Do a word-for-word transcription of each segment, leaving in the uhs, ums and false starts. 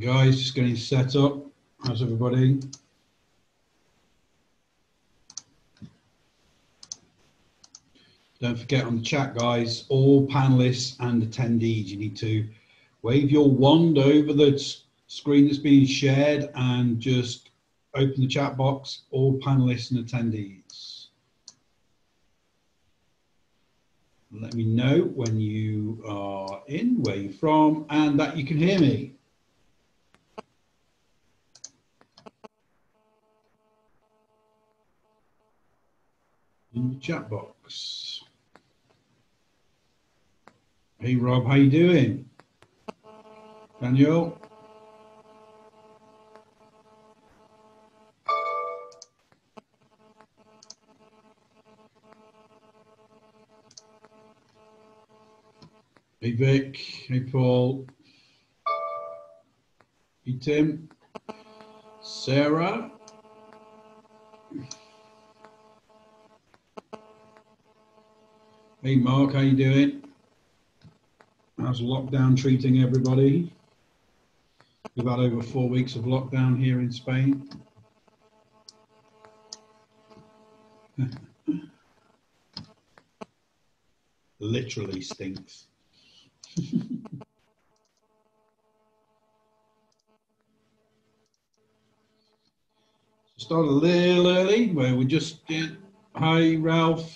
Guys, just getting set up. How's everybody? Don't forget on the chat, guys, all panelists and attendees, you need to wave your wand over the screen that's being shared and just open the chat box, all panelists and attendees. Let me know when you are in, where you're from, and that you can hear me. In the chat box. Hey Rob, how you doing? Daniel? Hey Vic, hey Paul. Hey Tim. Sarah. Hey Mark, how you doing? How's lockdown treating everybody? We've had over four weeks of lockdown here in Spain. Literally stinks. Start a little early where we just get, hi Ralph.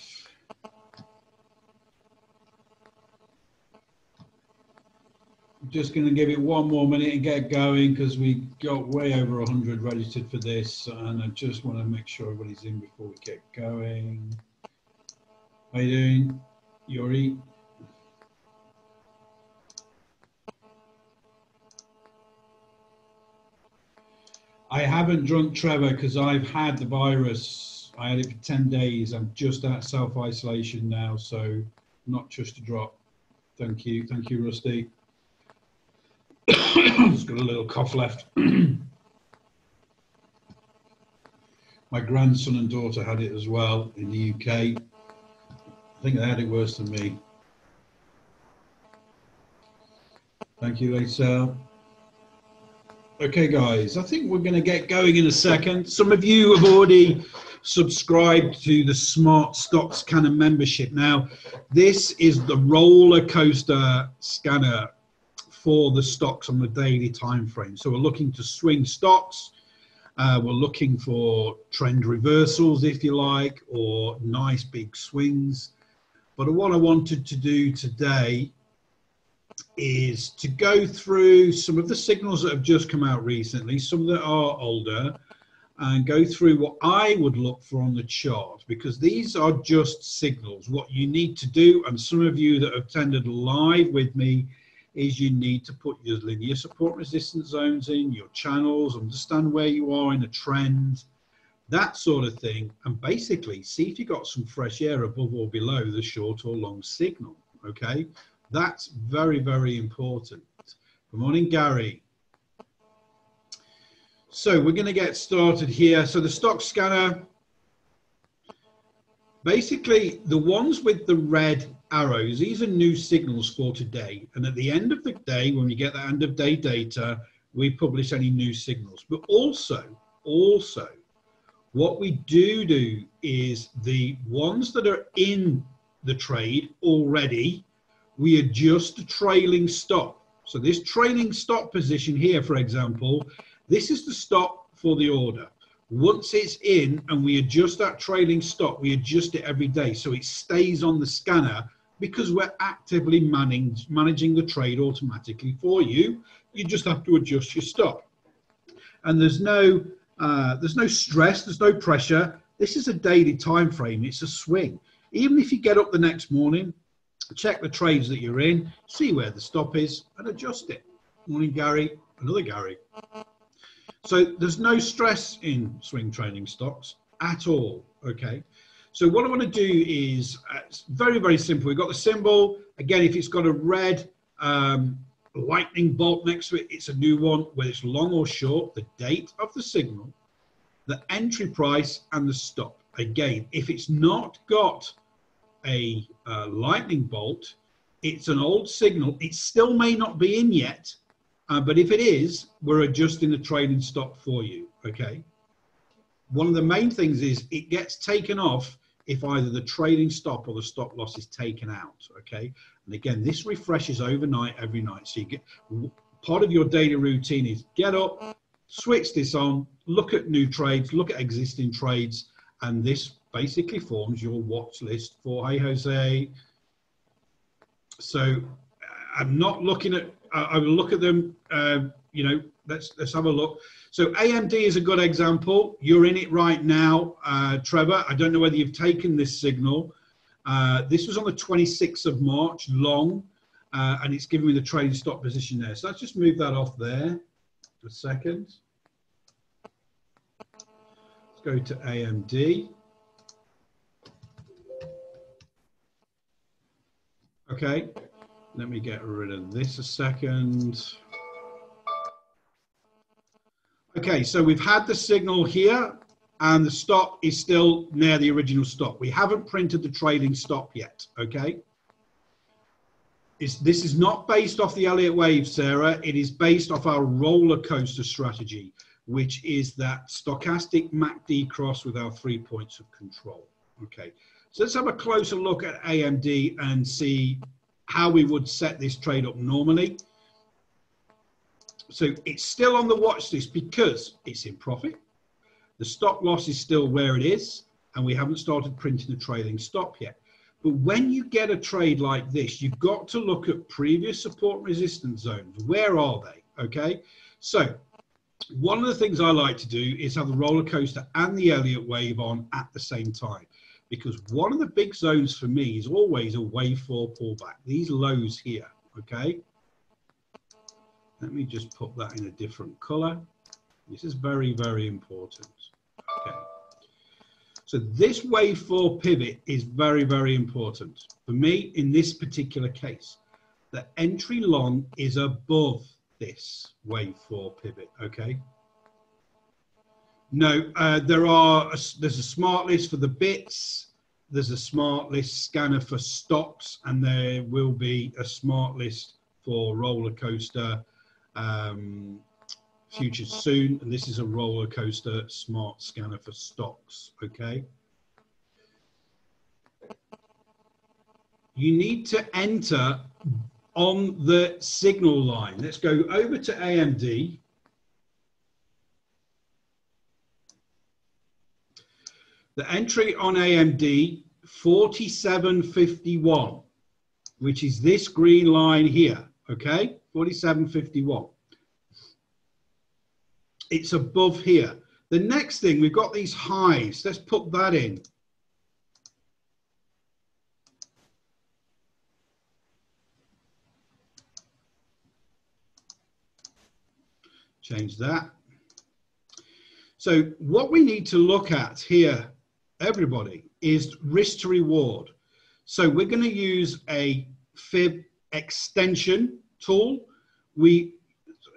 Just going to give it one more minute and get going because we got way over one hundred registered for this, and I just want to make sure everybody's in before we get going. How you doing, Yuri? I haven't drunk, Trevor, because I've had the virus. I had it for ten days. I'm just at self-isolation now, so not just a drop. Thank you. Thank you, Rusty. Just got a little cough left. My grandson and daughter had it as well in the U K. I think they had it worse than me. Thank you, Lisa. Okay, guys, I think we're going to get going in a second. Some of you have already subscribed to the Smart Stocks Scanner membership. Now, this is the roller coaster scanner for the stocks on the daily time frame. So we're looking to swing stocks, uh, we're looking for trend reversals, if you like, or nice big swings. But what I wanted to do today is to go through some of the signals that have just come out recently, some that are older, and go through what I would look for on the chart, because these are just signals. What you need to do, and some of you that have attended live with me, is you need to put your linear support resistance zones in, your channels, understand where you are in a trend, that sort of thing, and basically see if you got some fresh air above or below the short or long signal, okay? That's very, very important. Good morning, Gary. So we're gonna get started here. So the stock scanner, basically the ones with the red arrows, these are new signals for today, and at the end of the day, when we get that end of day data, we publish any new signals. But also, also, what we do do is the ones that are in the trade already, we adjust the trailing stop. So this trailing stop position here, for example, this is the stop for the order. Once it's in and we adjust that trailing stop, we adjust it every day so it stays on the scanner, because we're actively manage, managing the trade automatically for you. You just have to adjust your stop. And there's no, uh, there's no stress, there's no pressure. This is a daily time frame, it's a swing. Even if you get up the next morning, check the trades that you're in, see where the stop is and adjust it. Morning, Gary, another Gary. So there's no stress in swing trading stocks at all, okay? So what I want to do is, uh, it's very, very simple. We've got the symbol. Again, if it's got a red um, lightning bolt next to it, it's a new one, whether it's long or short, the date of the signal, the entry price, and the stop. Again, if it's not got a uh, lightning bolt, it's an old signal. It still may not be in yet, Uh, but if it is, we're adjusting the trailing stop for you, okay? One of the main things is it gets taken off if either the trailing stop or the stop loss is taken out, okay? And again, this refreshes overnight every night. So you get, part of your daily routine is get up, switch this on, look at new trades, look at existing trades, and this basically forms your watch list for, hey, Jose. So I'm not looking at, I will look at them, uh, you know, let's, let's have a look. So A M D is a good example. You're in it right now, uh, Trevor. I don't know whether you've taken this signal. Uh, this was on the twenty-sixth of March, long, uh, and it's giving me the trailing stop position there. So let's just move that off there for a second. Let's go to A M D. Okay. Let me get rid of this a second. Okay, so we've had the signal here and the stop is still near the original stop. We haven't printed the trailing stop yet, okay? It's, this is not based off the Elliott Wave, Sarah. It is based off our roller coaster strategy, which is that stochastic M A C D cross with our three points of control, okay? So let's have a closer look at A M D and see how we would set this trade up normally. So it's still on the watch list because it's in profit. The stop loss is still where it is, and we haven't started printing the trailing stop yet. But when you get a trade like this, you've got to look at previous support resistance zones. Where are they? Okay. So one of the things I like to do is have the roller coaster and the Elliott Wave on at the same time, because one of the big zones for me is always a wave four pullback, these lows here, okay? Let me just put that in a different color. This is very, very important, okay? So this wave four pivot is very, very important for me in this particular case. The entry long is above this wave four pivot, okay? No, uh, there are, a, there's a smart list for the bits, there's a smart list scanner for stocks, and there will be a smart list for roller coaster um, futures soon. And this is a roller coaster smart scanner for stocks, okay? You need to enter on the signal line. Let's go over to A M D. The entry on A M D, forty-seven fifty-one, which is this green line here, okay? forty-seven fifty-one. It's above here. The next thing, we've got these highs. Let's put that in. Change that. So what we need to look at here, everybody, is risk to reward. So we're going to use a Fib extension tool. We,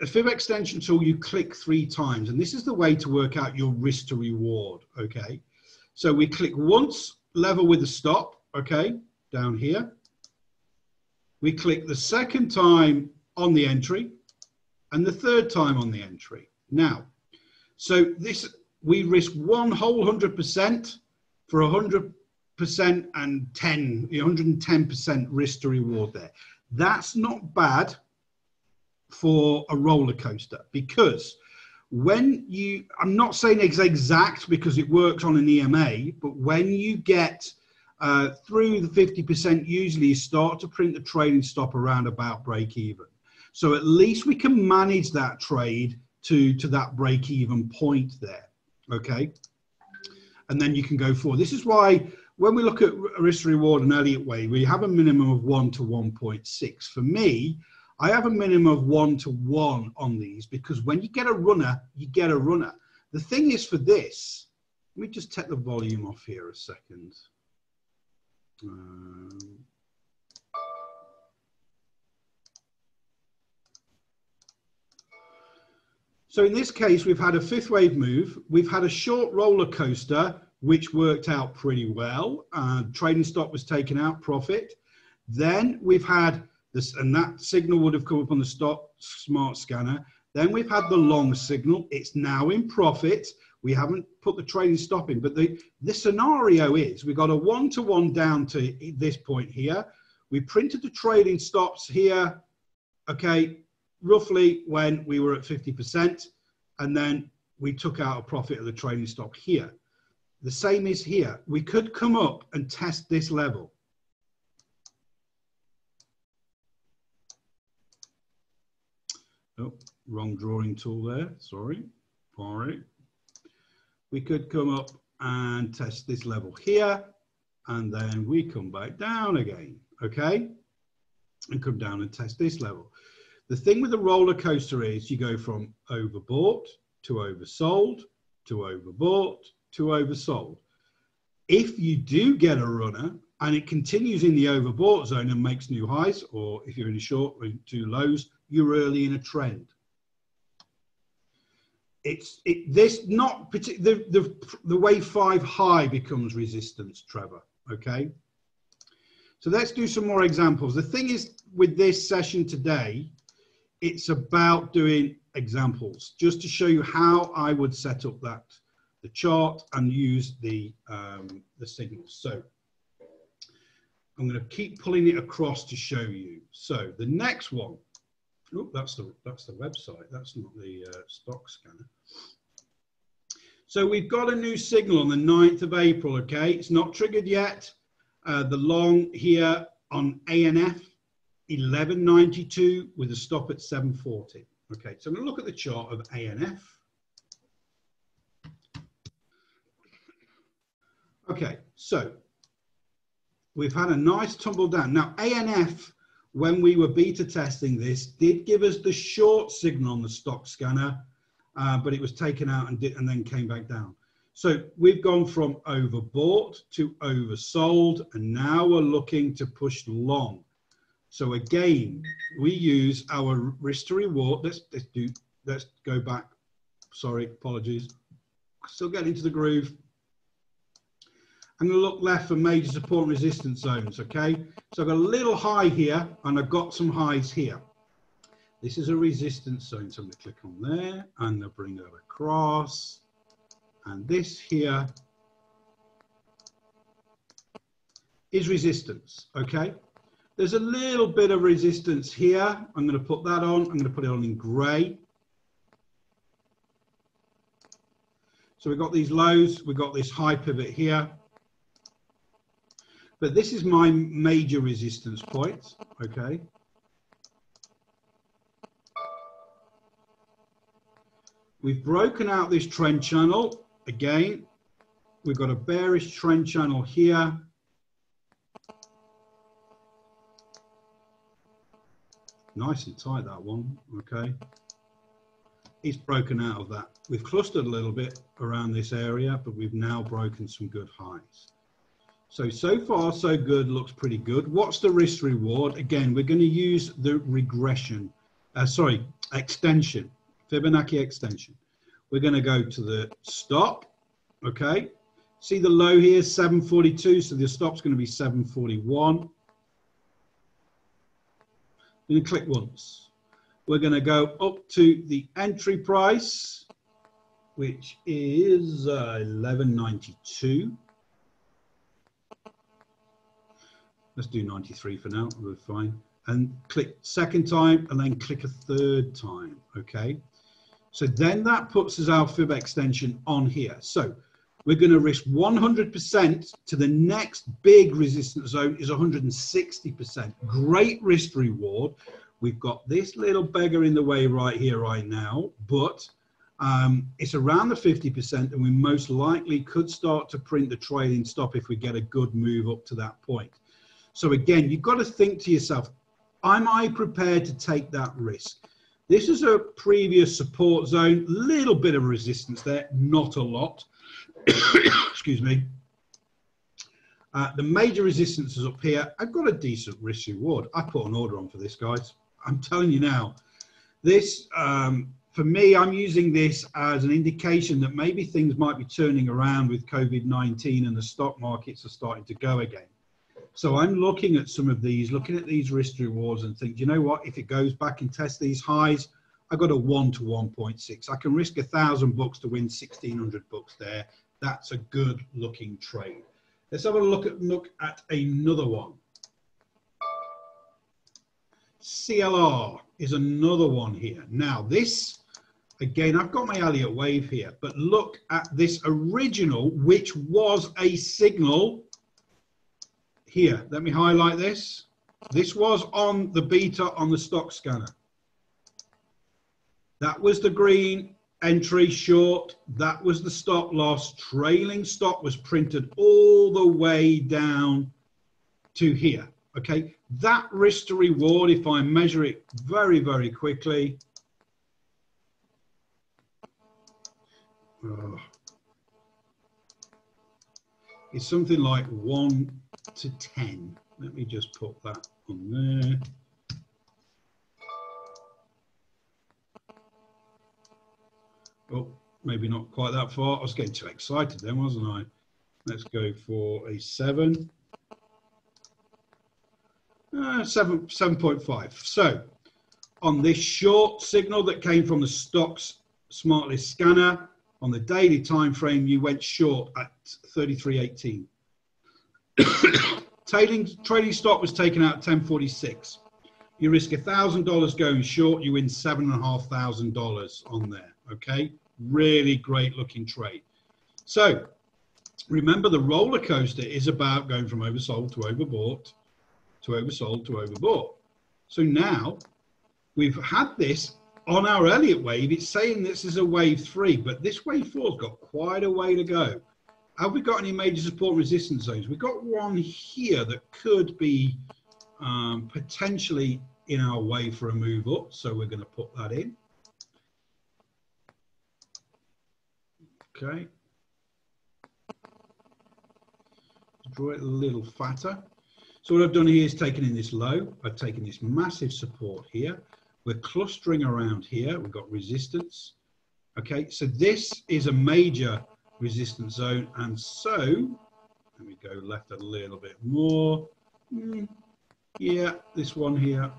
a Fib extension tool, you click three times, and this is the way to work out your risk to reward, okay? So we click once, level with a stop, okay, down here. We click the second time on the entry, and the third time on the entry. Now, so this, we risk one whole one hundred percent, for one hundred percent and ten, one hundred ten percent risk to reward there. That's not bad for a roller coaster, because when you, I'm not saying it's exact because it works on an E M A, but when you get uh, through the fifty percent, usually you start to print the trailing stop around about break even. So at least we can manage that trade to, to that break even point there, okay? And then you can go forward. This is why when we look at risk reward and Elliott Wave, we have a minimum of one to one point six. For me, I have a minimum of one to one on these, because when you get a runner, you get a runner. The thing is for this, let me just take the volume off here a second. Um, So in this case, we've had a fifth wave move. We've had a short roller coaster, which worked out pretty well. Uh, trading stop was taken out, profit. Then we've had This, and that signal would have come up on the stock smart scanner. Then we've had the long signal. It's now in profit. We haven't put the trailing stop in, but the, the scenario is we've got a one-to-one down to this point here. We printed the trailing stops here, okay, roughly when we were at fifty percent, and then we took out a profit of the trailing stop here. The same is here. We could come up and test this level. Oh, wrong drawing tool there, sorry. All right. We could come up and test this level here, and then we come back down again, okay? And come down and test this level. The thing with the roller coaster is you go from overbought to oversold to overbought to oversold. If you do get a runner and it continues in the overbought zone and makes new highs, or if you're in a short two lows, you're early in a trend. It's it, this not the, the the wave five high becomes resistance, Trevor. Okay, so let's do some more examples. The thing is with this session today, it's about doing examples just to show you how I would set up that the chart and use the um, the signals. So I'm going to keep pulling it across to show you. So the next one. Oh, that's the that's the website. That's not the uh, stock scanner. So we've got a new signal on the ninth of April. Okay, it's not triggered yet. Uh, the long here on A N F eleven ninety-two with a stop at seven forty. Okay, so I'm going to look at the chart of A N F. Okay, so we've had a nice tumble down. Now A N F, when we were beta testing this, did give us the short signal on the stock scanner, uh, but it was taken out and, did, and then came back down. So we've gone from overbought to oversold, and now we're looking to push long. So again, we use our risk to reward. Let's, let's, do, let's go back. Sorry, apologies. Still getting into the groove. I'm going to look left for major support and resistance zones, okay? So I've got a little high here, and I've got some highs here. This is a resistance zone, so I'm going to click on there, and I'll bring that across. And this here is resistance, okay? There's a little bit of resistance here. I'm going to put that on. I'm going to put it on in grey. So we've got these lows. We've got this high pivot here. But this is my major resistance point, okay? We've broken out this trend channel again. We've got a bearish trend channel here. Nice and tight, that one, okay? It's broken out of that. We've clustered a little bit around this area, but we've now broken some good highs. So, so far, so good, looks pretty good. What's the risk reward? Again, we're going to use the regression, uh, sorry, extension, Fibonacci extension. We're going to go to the stop, okay? See the low here, seven forty-two, so the stop's going to be seven forty-one. We're going to click once. We're going to go up to the entry price, which is uh, eleven ninety-two. Let's do ninety-three for now, we're fine. And click second time and then click a third time, okay? So then that puts us our Fib extension on here. So we're gonna risk one hundred percent to the next big resistance zone is one hundred sixty percent. Great risk reward. We've got this little beggar in the way right here, right now, but um, it's around the fifty percent and we most likely could start to print the trailing stop if we get a good move up to that point. So again, you've got to think to yourself, am I prepared to take that risk? This is a previous support zone, little bit of resistance there, not a lot. Excuse me. Uh, the major resistance is up here. I've got a decent risk reward. I put an order on for this, guys. I'm telling you now, this, um, for me, I'm using this as an indication that maybe things might be turning around with COVID nineteen and the stock markets are starting to go again. So I'm looking at some of these, looking at these risk to rewards and think, you know what, if it goes back and tests these highs, I got a one to one point six. I can risk a thousand bucks to win sixteen hundred bucks there. That's a good looking trade. Let's have a look at, look at another one. C L R is another one here. Now this, again, I've got my Elliott Wave here, but look at this original, which was a signal here. Let me highlight this. This was on the beta on the stock scanner. That was the green entry short. That was the stop loss. Trailing stop was printed all the way down to here. Okay, that risk to reward, if I measure it very, very quickly. Oh, it's something like one to ten. Let me just put that on there. Oh, maybe not quite that far. I was getting too excited then, wasn't I? Let's go for a seven. Uh, seven, seven point five. So on this short signal that came from the stocks Smart Scanner, on the daily time frame, you went short at thirty-three eighteen. Trading, trading stop was taken out at ten forty-six. You risk one thousand dollars going short, you win seven thousand five hundred dollars on there. Okay, really great looking trade. So remember, the roller coaster is about going from oversold to overbought, to oversold to overbought. So now we've had this on our Elliott Wave. It's saying this is a wave three, but this wave four's got quite a way to go. Have we got any major support resistance zones? We've got one here that could be um, potentially in our way for a move up. So we're going to put that in. Okay, draw it a little fatter. So what I've done here is taken in this low, I've taken this massive support here, we're clustering around here, we've got resistance. Okay, so this is a major resistance zone, and so let me go left a little bit more. Mm, yeah, this one here.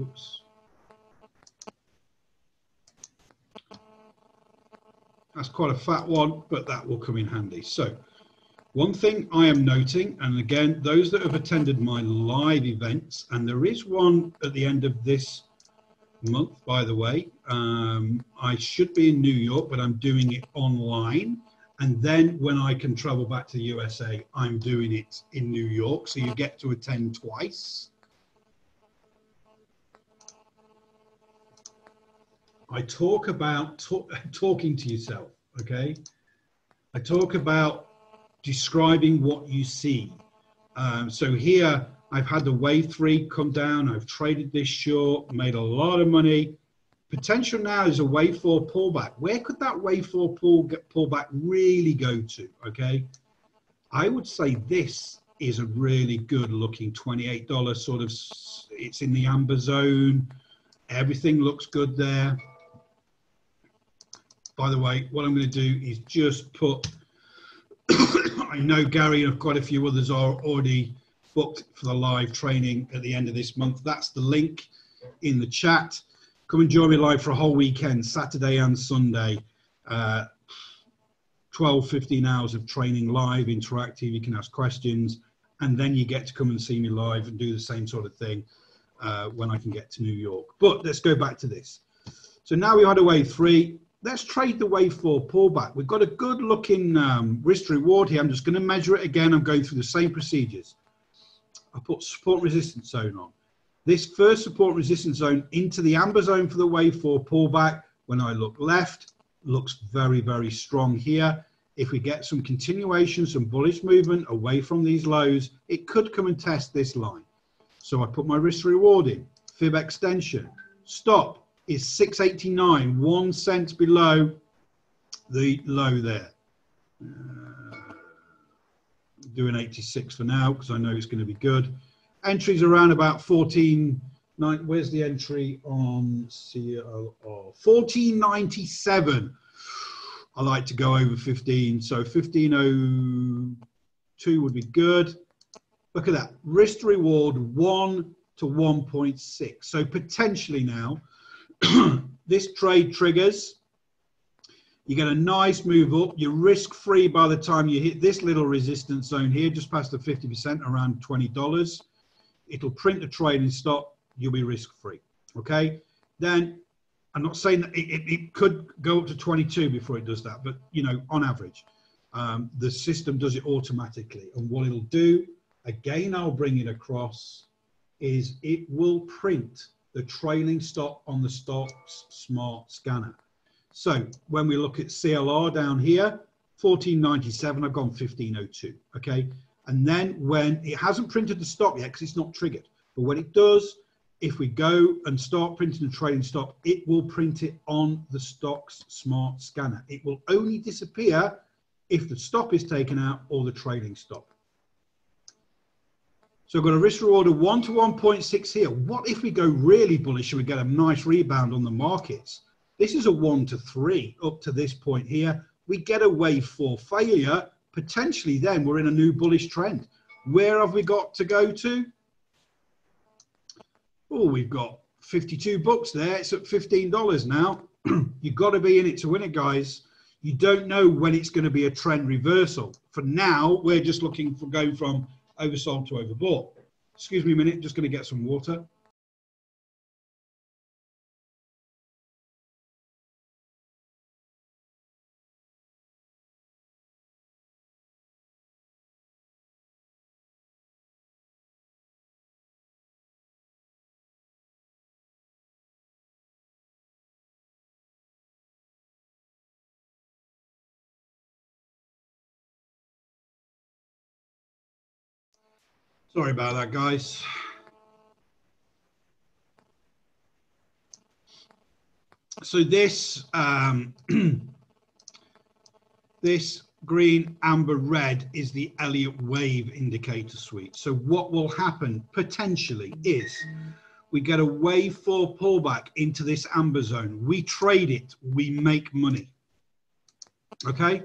Oops. That's quite a fat one, but that will come in handy. So one thing I am noting, and again, those that have attended my live events, and there is one at the end of this month, by the way, um, I should be in New York, but I'm doing it online. And then when I can travel back to the U S A, I'm doing it in New York. So you get to attend twice. I talk about talk, talking to yourself, okay? I talk about describing what you see. Um, so here, I've had the wave three come down, I've traded this short, made a lot of money. Potential now is a wave four pullback. Where could that wave four pull, pullback really go to, okay? I would say this is a really good looking twenty-eight dollar sort of, it's in the amber zone. Everything looks good there. By the way, what I'm going to do is just put, I know Gary and quite a few others are already booked for the live training at the end of this month. That's the link in the chat. Come and join me live for a whole weekend, Saturday and Sunday. Uh, twelve, fifteen hours of training live, interactive. You can ask questions, and then you get to come and see me live and do the same sort of thing uh, when I can get to New York. But let's go back to this. So now we had a wave three. Let's trade the wave four pullback. We've got a good looking um, risk reward here. I'm just going to measure it again. I'm going through the same procedures. I put support resistance zone on. This first support resistance zone into the amber zone for the wave four pullback. When I look left, looks very, very strong here. If we get some continuation, some bullish movement away from these lows, it could come and test this line. So I put my risk reward in. Fib extension. Stop is six eighty-nine, one cent below the low there. Uh, doing eighty-six for now because I know it's going to be good. Entries around about fourteen nine. Where's the entry on C L R? fourteen ninety-seven. I like to go over fifteen, so fifteen oh two would be good. Look at that, risk to reward one to one point six. So potentially now, this trade triggers, you get a nice move up, you're risk-free by the time you hit this little resistance zone here, just past the fifty percent, around twenty dollars. It'll print the trailing stop, you'll be risk-free, okay? Then, I'm not saying that it, it, it could go up to twenty-two before it does that, but you know, on average, um, the system does it automatically. And what it'll do, again, I'll bring it across, is it will print the trailing stop on the Stocks Smart Scanner. So when we look at C L R down here, fourteen ninety-seven, I've gone fifteen oh two, okay? And then when it hasn't printed the stop yet, because it's not triggered, but when it does, if we go and start printing the trailing stop, it will print it on the Stocks Smart Scanner. It will only disappear if the stop is taken out or the trailing stop. So I've got a risk reward of one to one point six here. What if we go really bullish and we get a nice rebound on the markets? This is a one to three up to this point here. We get a wave four failure. Potentially then we're in a new bullish trend. Where have we got to go to? Oh, we've got fifty-two bucks there. It's at fifteen dollars now. You've got to be in it to win it, guys. You don't know when it's going to be a trend reversal. For now, we're just looking for going from oversold to overbought. Excuse me a minute. Just going to get some water. Sorry about that, guys. So this, um, this green, amber, red is the Elliott Wave indicator suite. So what will happen potentially is we get a wave four pullback into this amber zone. We trade it, we make money. Okay.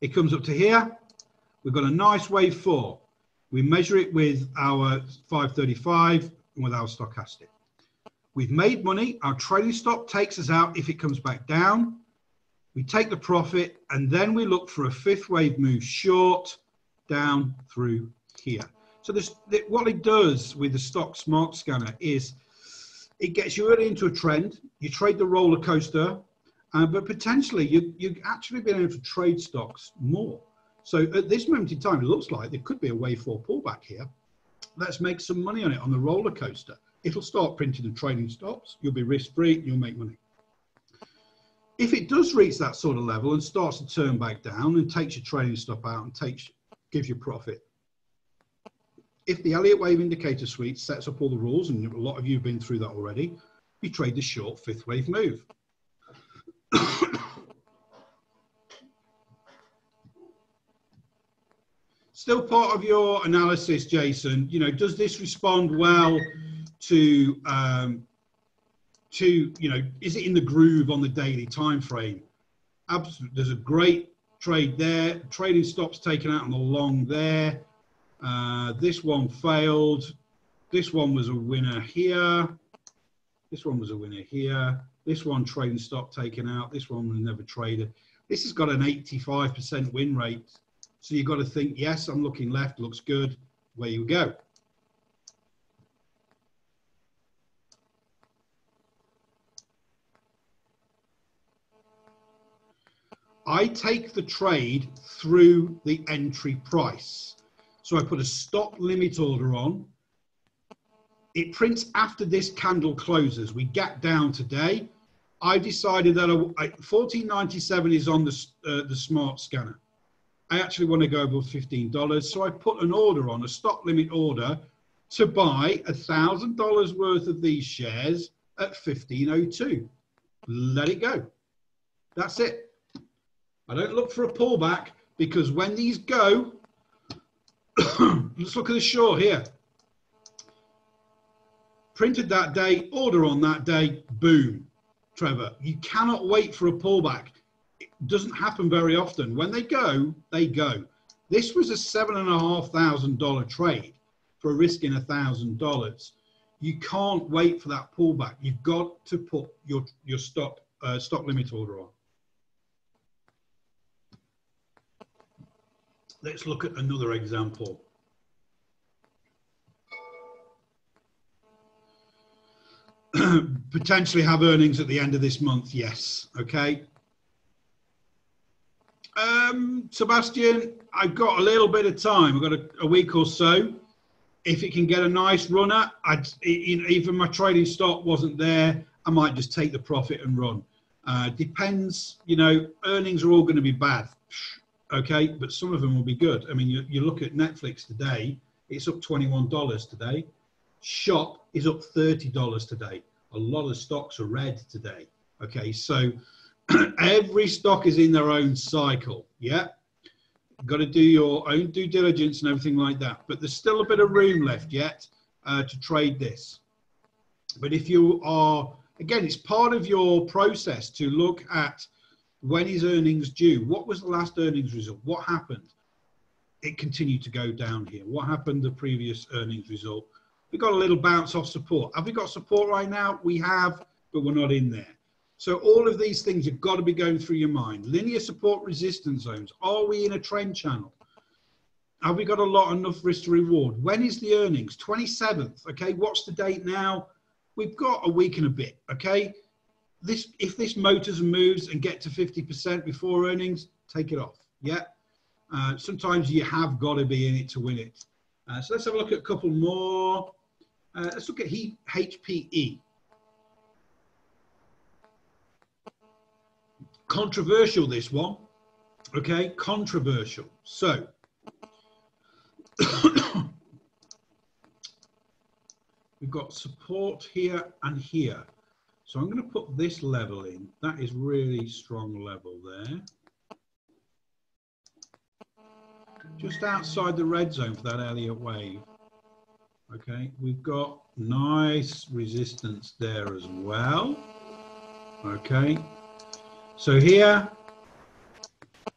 It comes up to here. We've got a nice wave four. We measure it with our five thirty-five and with our stochastic. We've made money. Our trailing stop takes us out if it comes back down. We take the profit and then we look for a fifth wave move short down through here. So this, what it does with the Stocks Smart Scanner is it gets you early into a trend. You trade the roller coaster, uh, but potentially you, you've actually been able to trade stocks more. So at this moment in time, it looks like there could be a wave four pullback here. Let's make some money on it on the roller coaster. It'll start printing and trailing stops. You'll be risk free. You'll make money. If it does reach that sort of level and starts to turn back down and takes your trailing stop out and takes, gives you profit. If the Elliott Wave indicator suite sets up all the rules, and a lot of you have been through that already, you trade the short fifth wave move. Still part of your analysis, Jason, you know, does this respond well to, um, to, you know, is it in the groove on the daily time frame? Absolutely. There's a great trade there. Trading stops taken out on the long there. Uh, this one failed. This one was a winner here. This one was a winner here. This one trading stop taken out. This one was never traded. This has got an eighty-five percent win rate. So you've got to think, yes, I'm looking left, looks good, where you go. I take the trade through the entry price. So I put a stop limit order on. It prints after this candle closes. We gap down today. I decided that fourteen ninety-seven is on the, uh, the smart scanner. I actually want to go above fifteen dollars, so I put an order on, a stop limit order, to buy one thousand dollars worth of these shares at fifteen oh two. Let it go. That's it. I don't look for a pullback because when these go, let's look at the short here. Printed that day, order on that day, boom. Trevor, you cannot wait for a pullback. Doesn't happen very often. When they go, they go. This was a seven and a half thousand dollar trade for risking a thousand dollars. You can't wait for that pullback. You've got to put your your stop uh, stop limit order on. Let's look at another example. Potentially have earnings at the end of this month. Yes. Okay. Um, Sebastian, I've got a little bit of time. I've got a, a week or so. If it can get a nice runner, I'd, even my trading stop wasn't there, I might just take the profit and run. Uh, depends, you know, earnings are all going to be bad. Okay, but some of them will be good. I mean, you, you look at Netflix today, it's up twenty-one dollars today. Shop is up thirty dollars today. A lot of stocks are red today. Okay, so every stock is in their own cycle. Yeah, got to do your own due diligence and everything like that. But there's still a bit of room left yet uh, to trade this. But if you are, again, it's part of your process to look at when is earnings due. What was the last earnings result? What happened? It continued to go down here. What happened the previous earnings result? We got a little bounce off support. Have we got support right now? We have, but we're not in there. So all of these things have got to be going through your mind. Linear support resistance zones. Are we in a trend channel? Have we got a lot, enough risk to reward? When is the earnings? twenty-seventh, okay? What's the date now? We've got a week and a bit, okay? This, if this motors and moves and get to fifty percent before earnings, take it off, yeah? Uh, sometimes you have got to be in it to win it. Uh, so let's have a look at a couple more. Uh, let's look at H P E. Controversial, this one, okay, controversial. So we've got support here and here, so I'm going to put this level in. That is really strong level there, just outside the red zone for that Elliott wave. Okay, we've got nice resistance there as well. Okay, so here,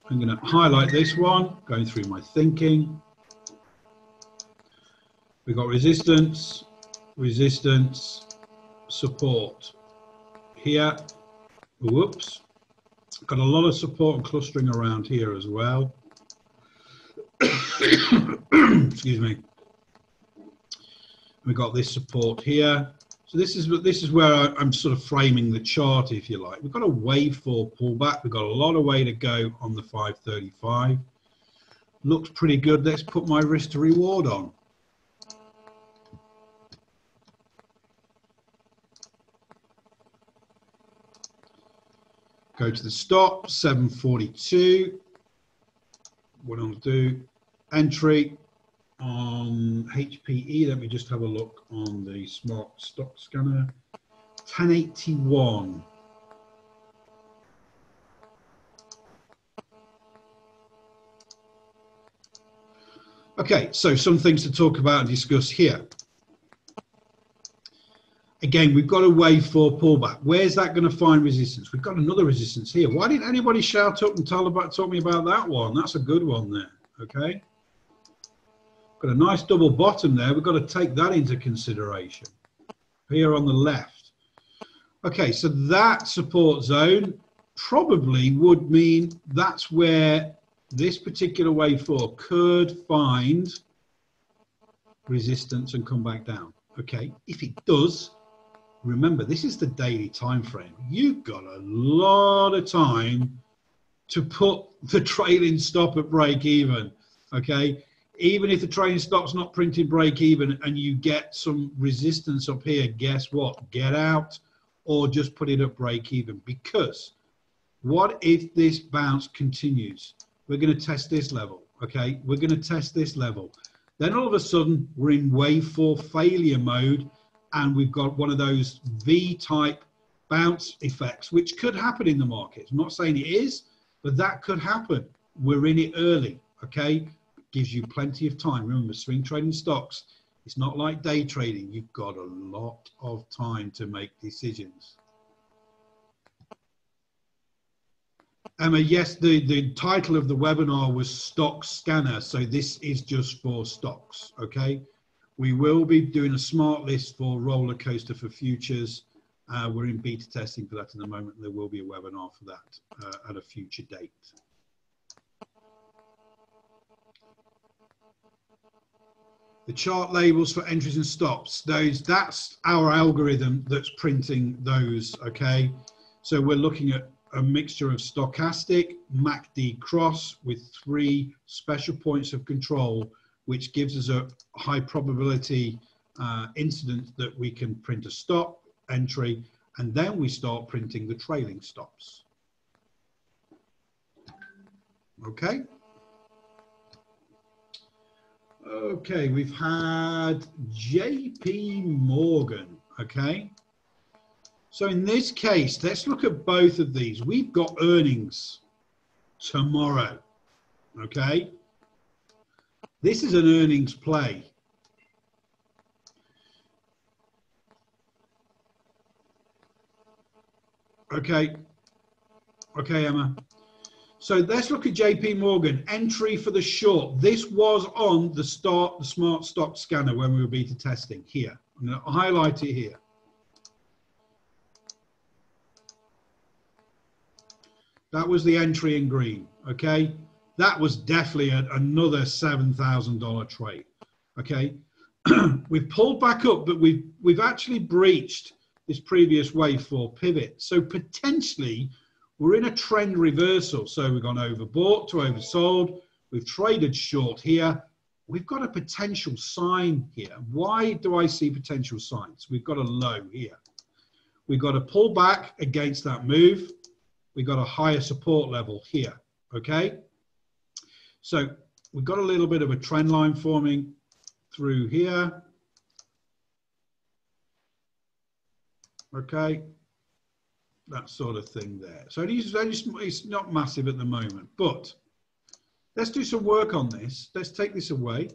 I'm going to highlight this one, going through my thinking. We've got resistance, resistance, support. Here, whoops, got a lot of support and clustering around here as well. Excuse me. We've got this support here. So this is, this is where I'm sort of framing the chart, if you like. We've got a wave four pullback. We've got a lot of way to go on the five thirty-five. Looks pretty good. Let's put my risk to reward on. Go to the stop, seven forty-two. What I'll do, entry. On H P E, let me just have a look on the Smart Stock Scanner. ten eighty-one. Okay, so some things to talk about and discuss here. Again, we've got a wave four pullback. Where's that going to find resistance? We've got another resistance here. Why didn't anybody shout up and tell about, talk me about that one? That's a good one there, okay? Got a nice double bottom there. We've got to take that into consideration. Here on the left. Okay, so that support zone probably would mean that's where this particular wave four could find resistance and come back down. Okay, if it does, remember this is the daily time frame. You've got a lot of time to put the trailing stop at break even. Okay. Even if the trailing stop's not printing break even and you get some resistance up here, guess what? Get out or just put it at break even. Because what if this bounce continues? We're going to test this level, okay? We're going to test this level. Then all of a sudden, we're in wave four failure mode and we've got one of those V-type bounce effects, which could happen in the market. I'm not saying it is, but that could happen. We're in it early, okay? Gives you plenty of time. Remember, swing trading stocks, it's not like day trading. You've got a lot of time to make decisions. Emma, yes, the, the title of the webinar was Stock Scanner, so this is just for stocks, okay? We will be doing a smart list for Roller Coaster for futures. Uh, we're in beta testing for that in the moment, and there will be a webinar for that uh, at a future date. The chart labels for entries and stops, those, that's our algorithm that's printing those, okay? So we're looking at a mixture of stochastic, M A C D cross with three special points of control, which gives us a high probability uh, incident that we can print a stop entry, and then we start printing the trailing stops. Okay. Okay, we've had J P Morgan, okay? So in this case, let's look at both of these. We've got earnings tomorrow, okay? This is an earnings play. Okay, okay, Emma. So let's look at J P Morgan, entry for the short. This was on the start, the Smart Stocks Scanner when we were beta testing here. I'm going to highlight it here. That was the entry in green, okay? That was definitely a, another seven thousand dollar trade, okay? We've pulled back up, but we've, we've actually breached this previous wave four pivot. So potentially, we're in a trend reversal, so we've gone overbought to oversold, we've traded short here, we've got a potential sign here. Why do I see potential signs? We've got a low here. We've got a pullback against that move, we've got a higher support level here, okay? So we've got a little bit of a trend line forming through here, okay? That sort of thing there. So it is, it's not massive at the moment, but let's do some work on this. Let's take this away.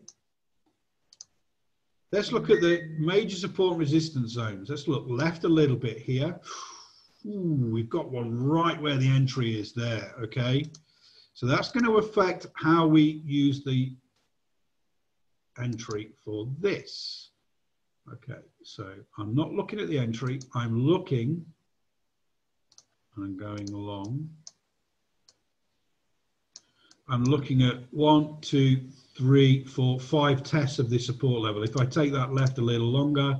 Let's look at the major support and resistance zones. Let's look left a little bit here. Ooh, we've got one right where the entry is there, okay? So that's going to affect how we use the entry for this. Okay, so I'm not looking at the entry, I'm looking I'm going along. I'm looking at one, two, three, four, five tests of this support level. If I take that left a little longer,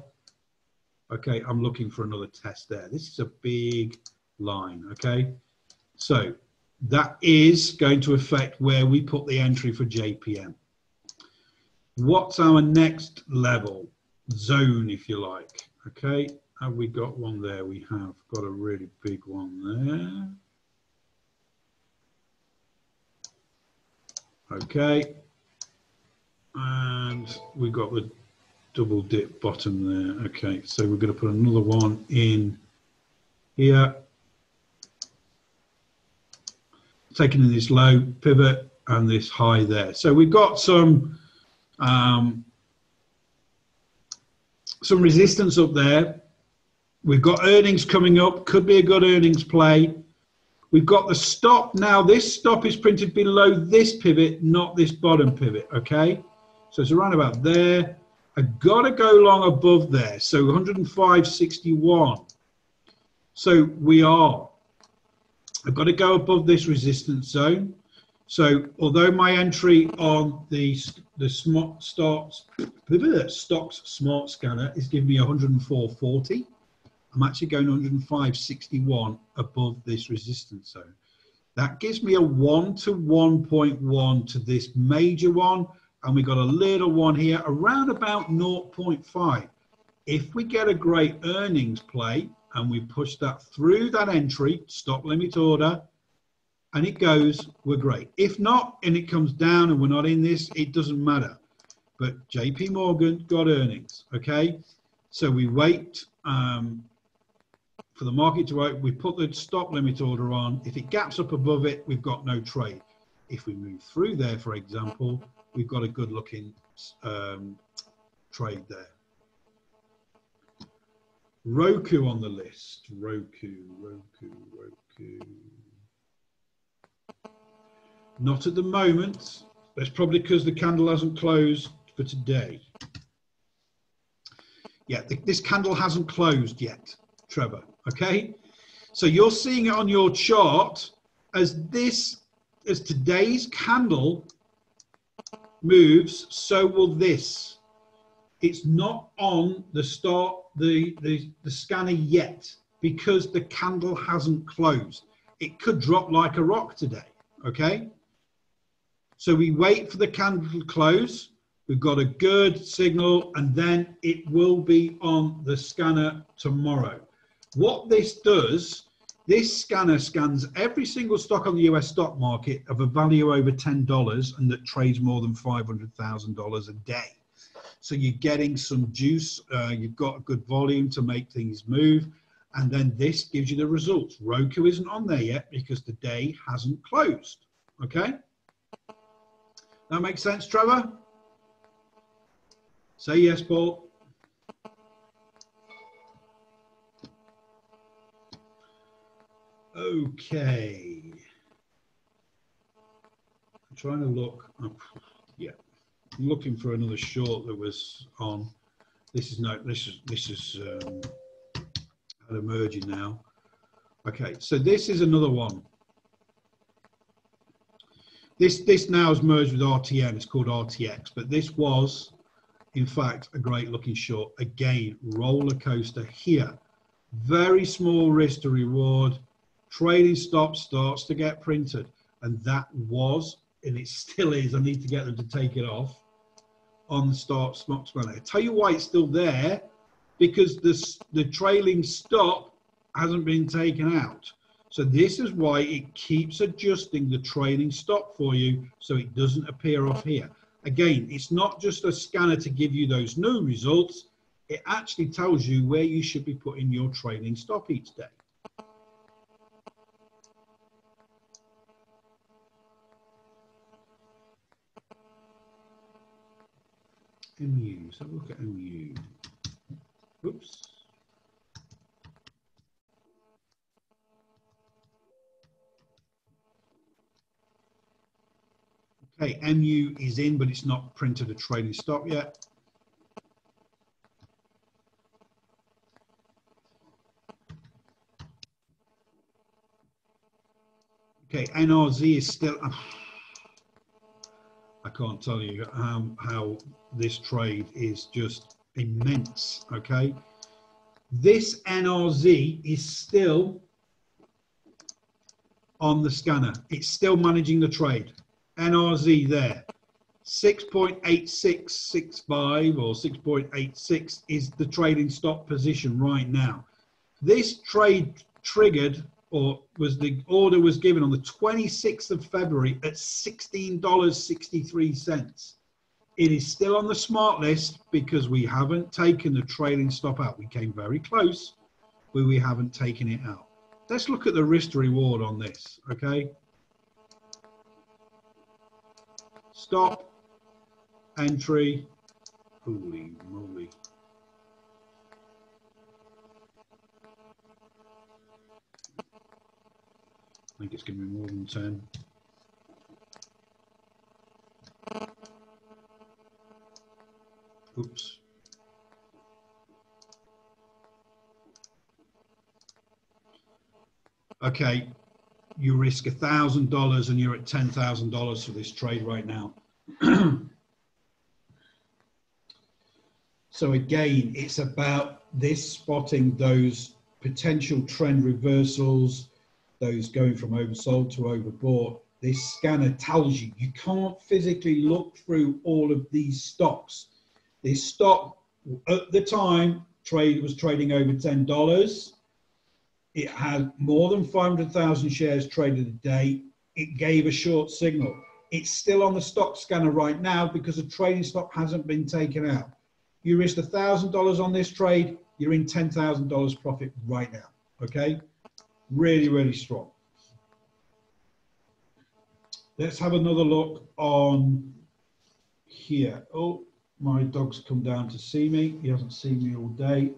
okay, I'm looking for another test there. This is a big line, okay? So that is going to affect where we put the entry for J P M. What's our next level zone, if you like, okay? Have we got one there? We have got a really big one there. Okay. And we got the double dip bottom there. Okay. So we're going to put another one in here. Taking in this low pivot and this high there. So we've got some, um, some resistance up there. We've got earnings coming up, could be a good earnings play. We've got the stop now. This stop is printed below this pivot, not this bottom pivot, okay? So it's around about there. I've got to go long above there, so one oh five sixty-one. So we are. I've got to go above this resistance zone. So although my entry on the, the smart stocks, stocks smart scanner is giving me one oh four forty, I'm actually going one oh five sixty-one above this resistance zone. That gives me a one to one point one to this major one, and we got a little one here around about zero point five. If we get a great earnings play and we push that through that entry, stop limit order, and it goes, we're great. If not, and it comes down and we're not in this, it doesn't matter. But J P Morgan got earnings, okay? So we wait um, for the market to open, we put the stop limit order on. If it gaps up above it, we've got no trade. If we move through there, for example, we've got a good looking um, trade there. Roku on the list, Roku, Roku, Roku. Not at the moment. That's probably because the candle hasn't closed for today. Yeah, th this candle hasn't closed yet, Trevor, okay? So you're seeing it on your chart as this, as today's candle moves, so will this. It's not on the start, the, the, the scanner yet, because the candle hasn't closed. It could drop like a rock today, okay? So we wait for the candle to close. We've got a good signal, and then it will be on the scanner tomorrow. What this does, this scanner scans every single stock on the U S stock market of a value over ten dollars and that trades more than five hundred thousand dollars a day. So you're getting some juice, uh, you've got a good volume to make things move, and then this gives you the results. Roku isn't on there yet because the day hasn't closed, okay? That makes sense, Trevor? Say yes, Paul. Okay. I'm trying to look. Oh, yeah, I'm looking for another short that was on. This is no. This is this is um, an emerging now. Okay, so this is another one. This this now is merged with R T N. It's called R T X, but this was, in fact, a great looking short. Again, roller coaster here. Very small risk to reward. Trailing stop starts to get printed. And that was, and it still is, I need to get them to take it off, on the start stop scanner. I tell you why it's still there, because this, the trailing stop hasn't been taken out. So this is why it keeps adjusting the trailing stop for you so it doesn't appear off here. Again, it's not just a scanner to give you those new results. It actually tells you where you should be putting your trailing stop each day. M U, so look at M U. Oops. Okay, M U is in, but it's not printed a trailing stop yet. Okay, N R Z is still... Uh, I can't tell you um, how this trade is just immense, okay? This N R Z is still on the scanner. It's still managing the trade. N R Z there, six point eight six six five or six point eight six is the trading stop position right now. This trade triggered, or was the order was given on the twenty-sixth of February at sixteen dollars and sixty-three cents. It is still on the smart list because we haven't taken the trailing stop out. We came very close, but we haven't taken it out. Let's look at the risk to reward on this, okay? Stop, entry, holy moly. I think it's going to be more than ten. Oops. Okay. You risk one thousand dollars and you're at ten thousand dollars for this trade right now. So again, it's about this spotting those potential trend reversals, those going from oversold to overbought. This scanner tells you, you can't physically look through all of these stocks. This stock at the time trade was trading over ten dollars. It had more than five hundred thousand shares traded a day. It gave a short signal. It's still on the stock scanner right now because the trading stop hasn't been taken out. You risked one thousand dollars on this trade, you're in ten thousand dollars profit right now, okay? Really, really strong. Let's have another look on here. Oh, my dog's come down to see me. He hasn't seen me all day.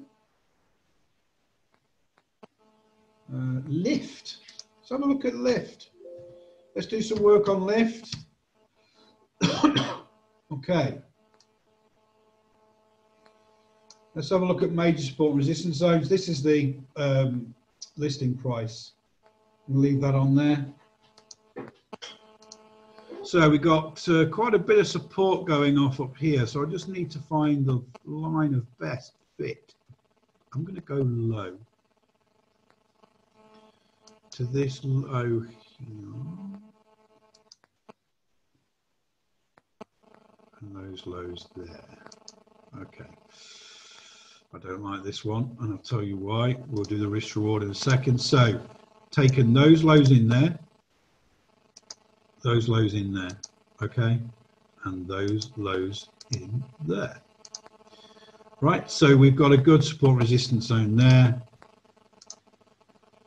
Uh, Lyft. Let's have a look at Lyft. Let's do some work on lift. Okay. Let's have a look at major support resistance zones. This is the um, listing price. We'll leave that on there. So we've got uh, quite a bit of support going off up here. So I just need to find the line of best fit. I'm going to go low. To this low here. And those lows there. Okay. I don't like this one, and I'll tell you why. We'll do the risk reward in a second. So, taking those lows in there, those lows in there, okay, and those lows in there. Right, so we've got a good support resistance zone there.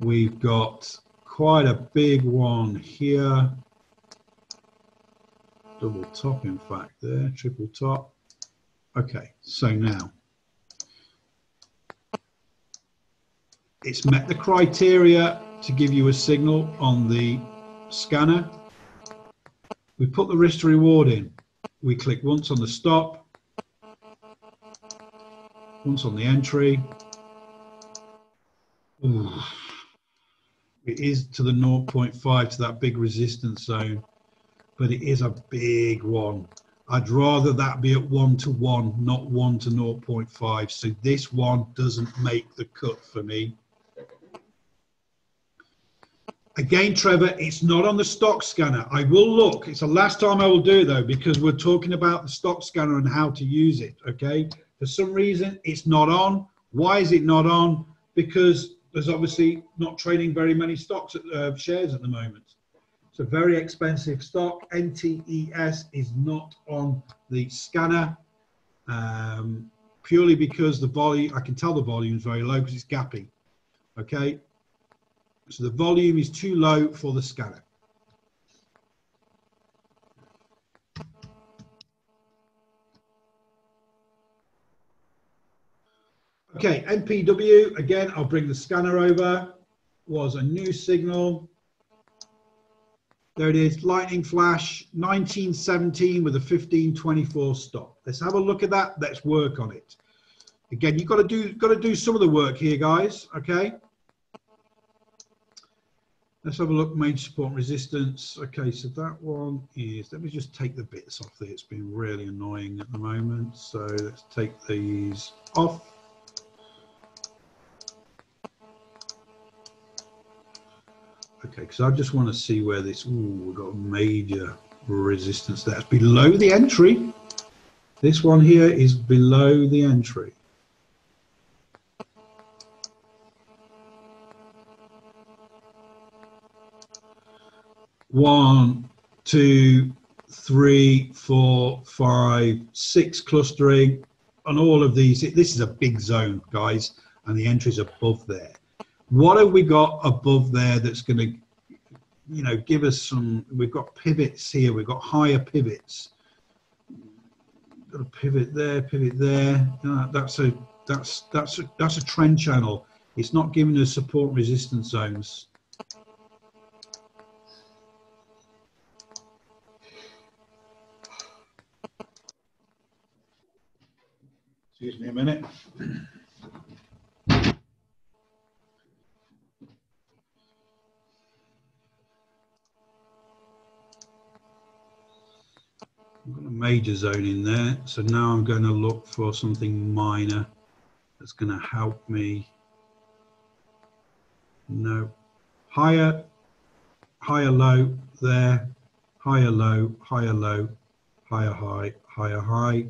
We've got quite a big one here. Double top, in fact, there, triple top. Okay, so now, it's met the criteria to give you a signal on the scanner. We put the risk to reward in. We click once on the stop, once on the entry. Ooh. It is to the zero point five, to that big resistance zone, but it is a big one. I'd rather that be at one to one, not one to zero point five. So this one doesn't make the cut for me. Again, Trevor, it's not on the stock scanner. I will look. It's the last time I will do, though, because we're talking about the stock scanner and how to use it, okay? For some reason, it's not on. Why is it not on? Because there's obviously not trading very many stocks, at, uh, shares at the moment. It's a very expensive stock. N T E S is not on the scanner, um, purely because the volume, I can tell the volume is very low because it's gappy, okay? So the volume is too low for the scanner. Okay, M P W, again, I'll bring the scanner over. Was a new signal. There it is, lightning flash, nineteen seventeen with a fifteen twenty-four stop. Let's have a look at that. Let's work on it. Again, you've got to do, got to do some of the work here, guys, okay? Let's have a look, major support and resistance. Okay, so that one is, let me just take the bits off there. It's been really annoying at the moment. So let's take these off. Okay, because I just want to see where this, ooh, we've got major resistance. That's below the entry. This one here is below the entry. One, two, three, four, five, six clustering on all of these. This is a big zone, guys, and the entry's above there. What have we got above there that's going to, you know, give us some, we've got pivots here, we've got higher pivots. Got a pivot there, pivot there. No, that's a, that's, that's a, that's a trend channel. It's not giving us support and resistance zones. Excuse me a minute. I've got a major zone in there, so now I'm going to look for something minor that's going to help me. No, higher, higher low there, higher low, higher low, higher high, higher high.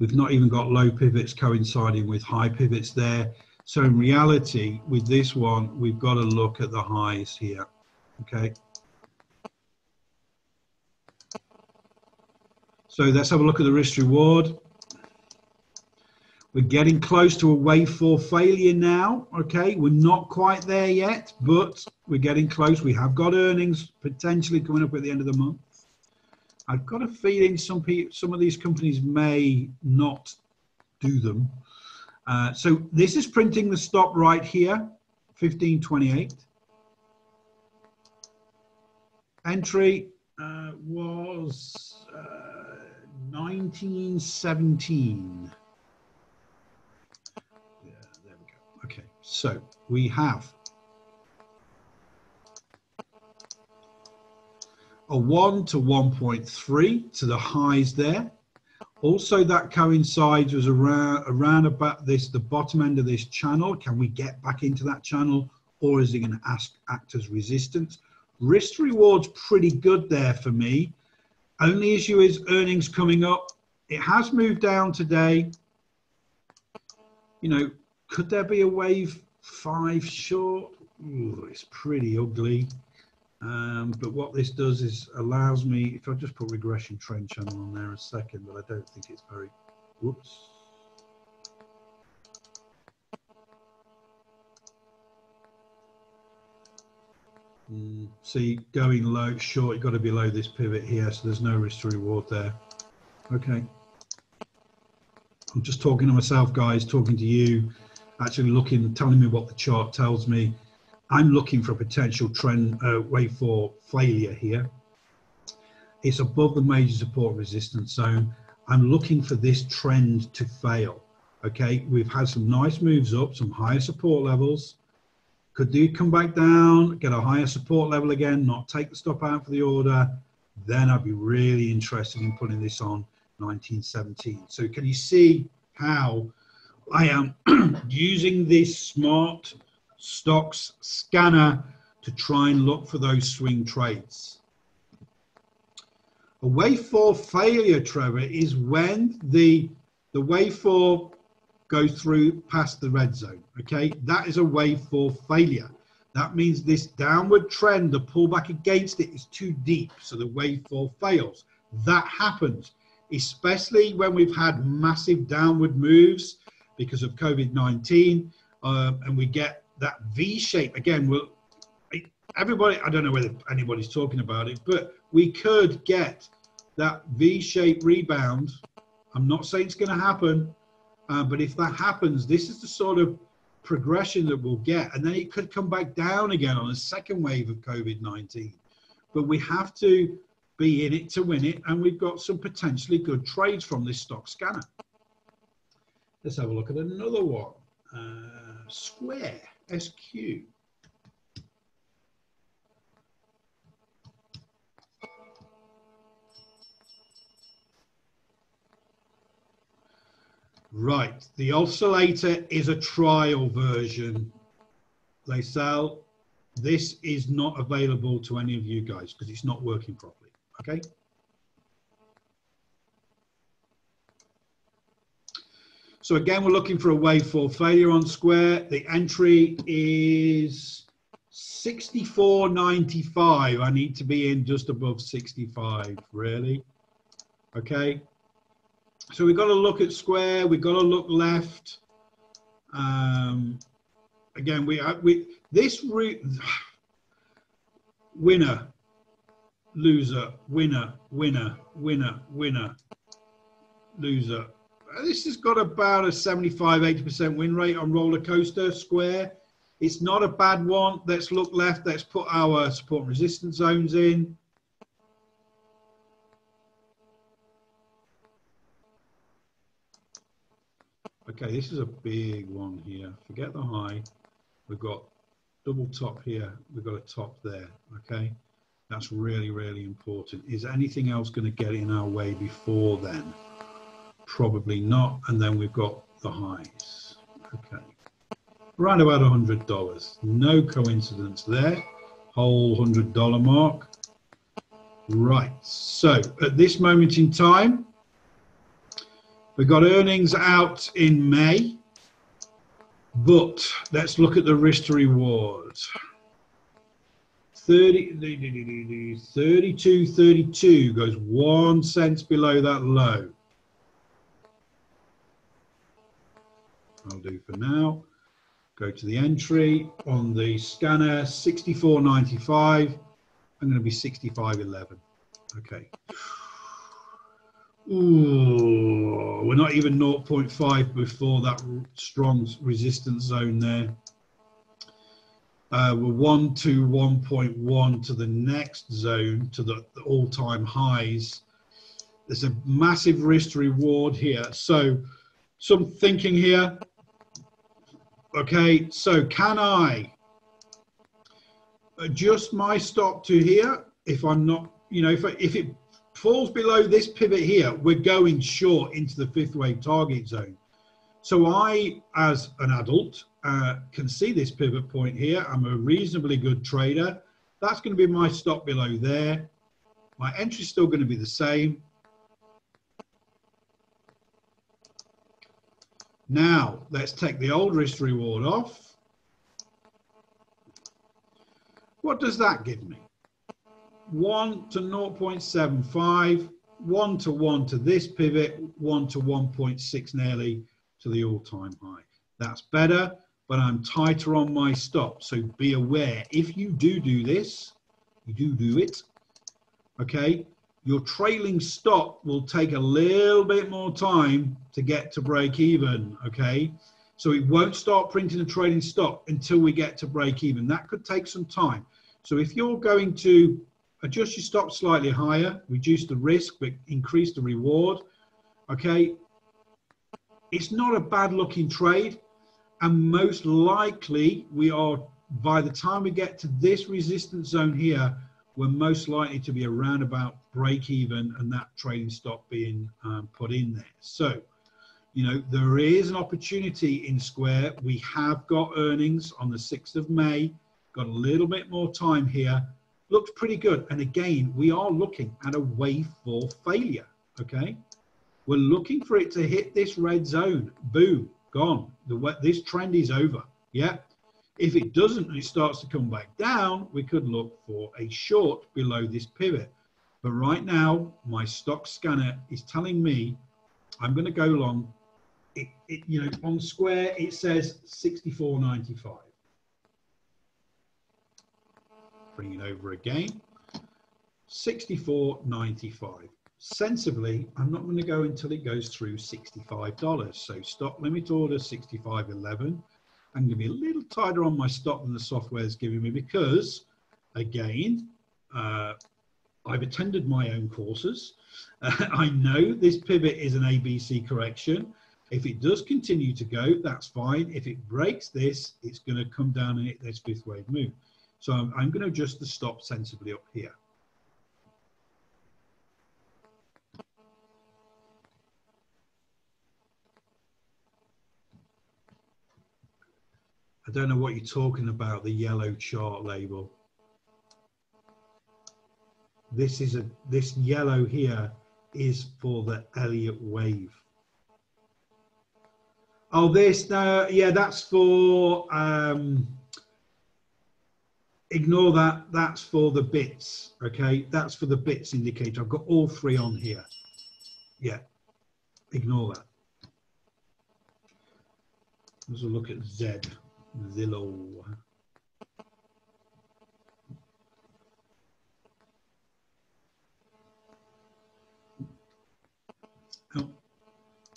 We've not even got low pivots coinciding with high pivots there. So in reality, with this one, we've got to look at the highs here, okay? So let's have a look at the risk reward. We're getting close to a wave four failure now, okay? We're not quite there yet, but we're getting close. We have got earnings potentially coming up at the end of the month. I've got a feeling some people, some of these companies may not do them. Uh, so this is printing the stop right here, fifteen twenty-eight. Entry uh, was uh, nineteen seventeen. Yeah, there we go. Okay, so we have a one to one point three to the highs there. Also, that coincides was around, around about this, the bottom end of this channel. Can we get back into that channel, or is it going to ask, act as resistance? Risk reward's pretty good there for me. Only issue is earnings coming up. It has moved down today. You know, could there be a wave five short? Ooh, it's pretty ugly. Um, but what this does is allows me, if I just put regression trend channel on there a second, but I don't think it's very, whoops. Mm, see, going low, short, you've got to be below this pivot here, so there's no risk to reward there. Okay. I'm just talking to myself, guys, talking to you, actually looking, telling me what the chart tells me. I'm looking for a potential trend uh, wave four failure here. It's above the major support resistance zone. I'm looking for this trend to fail. Okay, we've had some nice moves up, some higher support levels. Could do come back down, get a higher support level again, not take the stop out for the order. Then I'd be really interested in putting this on nineteen seventeen. So can you see how I am using this smart stocks scanner to try and look for those swing trades? A wave four failure, Trevor, is when the the wave four goes through past the red zone. Okay, that is a wave four failure. That means this downward trend, the pullback against it, is too deep, so the wave four fails. That happens especially when we've had massive downward moves because of COVID nineteen, um, and we get that V shape again. Well, everybody, I don't know whether anybody's talking about it, but we could get that V shape rebound. I'm not saying it's going to happen, uh, but if that happens, this is the sort of progression that we'll get. And then it could come back down again on a second wave of COVID nineteen. But we have to be in it to win it. And we've got some potentially good trades from this stock scanner. Let's have a look at another one. Uh, Square. S Q. Right, the oscillator is a trial version. They sell. This is not available to any of you guys because it's not working properly. Okay. So again, we're looking for a wave four failure on Square. The entry is sixty-four ninety-five. I need to be in just above sixty-five, really. Okay. So we've got to look at Square. We've got to look left. Um, again, we we this route, winner, loser, winner, winner, winner, winner, loser. This has got about a seventy-five, eighty percent win rate on Roller Coaster Square. It's not a bad one. Let's look left. Let's put our support and resistance zones in. Okay, this is a big one here. Forget the high. We've got double top here. We've got a top there. Okay, that's really, really important. Is anything else going to get in our way before then? Probably not. And then we've got the highs. Okay, right about a hundred dollars. No coincidence there. Whole hundred dollar mark. Right, so at this moment in time, we got earnings out in May, but let's look at the risk to reward. Thirty-two thirty-two goes one cent below that low. I'll do for now. Go to the entry on the scanner, sixty-four ninety-five. I'm going to be sixty-five eleven. Okay. Ooh, we're not even zero point five before that strong resistance zone there. uh, we're one to one point one to the next zone, to the, the all-time highs. There's a massive risk to reward here. So some thinking here. Okay, so can I adjust my stop to here? If I'm not, you know, if, I, if it falls below this pivot here, we're going short into the fifth wave target zone. So I, as an adult, uh, can see this pivot point here. I'm a reasonably good trader. That's going to be my stop below there. My entry is still going to be the same. Now, let's take the old risk reward off. What does that give me? one to zero point seven five, one to one to this pivot, one to one point six nearly to the all-time high. That's better, but I'm tighter on my stop, so be aware. If you do do this, you do do it, okay, your trailing stop will take a little bit more time to get to break even, okay? So it won't start printing a trailing stop until we get to break even. That could take some time. So if you're going to adjust your stop slightly higher, reduce the risk, but increase the reward, okay? It's not a bad looking trade. And most likely we are, by the time we get to this resistance zone here, we're most likely to be around about break even and that trailing stop being um, put in there. So, you know, there is an opportunity in Square. We have got earnings on the sixth of May, got a little bit more time here. Looks pretty good. And again, we are looking at a wave four failure, okay? We're looking for it to hit this red zone. Boom, gone. The, this trend is over, yeah? If it doesn't and it starts to come back down, we could look for a short below this pivot. But right now, my stock scanner is telling me I'm going to go long. It, it, you know, on Square, it says sixty-four ninety-five. Bring it over again. sixty-four ninety-five. Sensibly, I'm not going to go until it goes through sixty-five dollars. So stop limit order sixty-five eleven. I'm going to be a little tighter on my stop than the software is giving me because, again, uh, I've attended my own courses. Uh, I know this pivot is an A B C correction. If it does continue to go, that's fine. If it breaks this, it's going to come down and hit this fifth wave move. So I'm, I'm going to adjust the stop sensibly up here. I don't know what you're talking about, the yellow chart label. This is a, this yellow here is for the Elliott Wave. Oh, this, uh, yeah, that's for, um, ignore that, that's for the bits, okay? That's for the bits indicator. I've got all three on here. Yeah, ignore that. Let's look at Z. Zillow. Oh,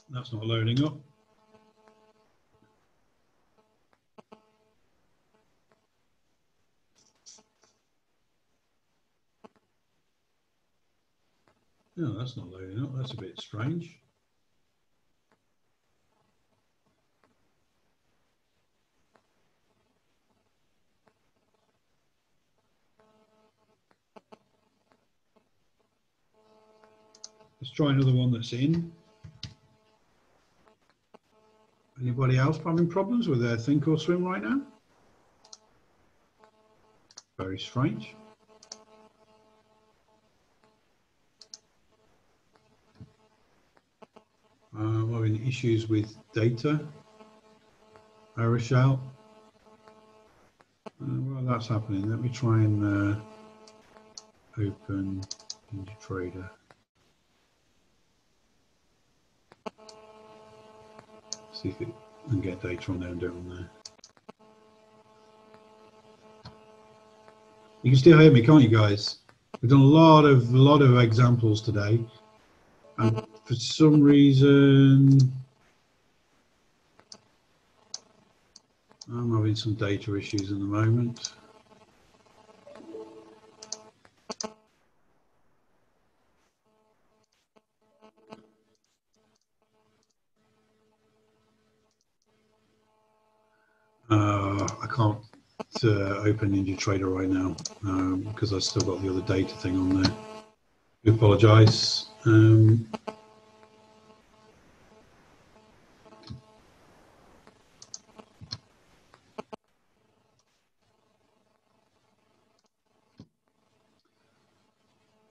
that's not loading up. No, that's not loading up. That's a bit strange. Let's try another one that's in. Anybody else having problems with their Think or Swim right now? Very strange. I'm having issues with data. Rochelle. Uh, well, that's happening. Let me try and uh, open NinjaTrader. See if it can get data on there and do it on there. You can still hear me, can't you guys? We've done a lot of lot of examples today, and for some reason I'm having some data issues at the moment. Uh, I can't uh, open NinjaTrader right now um, because I've still got the other data thing on there. I apologise. Um,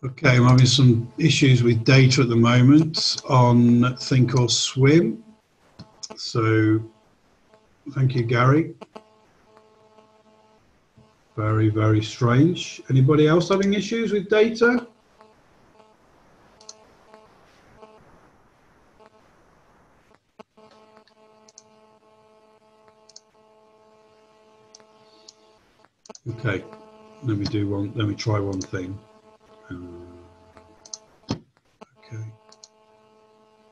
Okay, I'm having some issues with data at the moment on Think or Swim. So, thank you, Gary. Very, very strange. Anybody else having issues with data? Okay, let me do one, let me try one thing. Um, okay,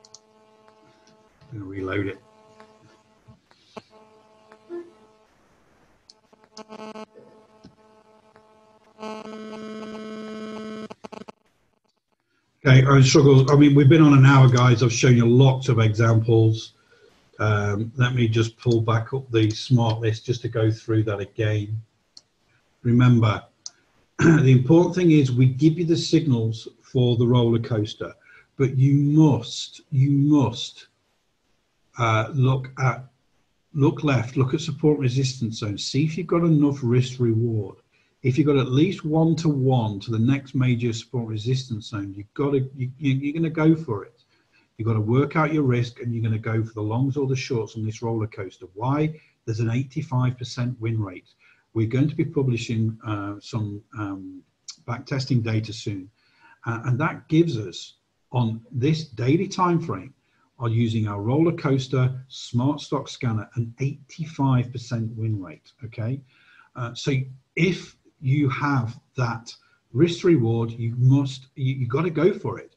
I'm going to reload it. Okay, I struggle. I mean, we've been on an hour, guys. I've shown you lots of examples. Um, let me just pull back up the smart list just to go through that again. Remember, the important thing is we give you the signals for the roller coaster, but you must, you must uh, look at, look left, look at support resistance zones. See if you've got enough risk reward. If you've got at least one to one to the next major support resistance zone, you've got to, you, you're going to go for it. You've got to work out your risk, and you're going to go for the longs or the shorts on this roller coaster. Why? There's an eighty-five percent win rate. We're going to be publishing uh, some um, backtesting data soon. Uh, and that gives us, on this daily time frame, are using our roller coaster smart stock scanner, an eighty-five percent win rate. Okay. Uh, so if you have that risk reward, you must, you, you got to go for it.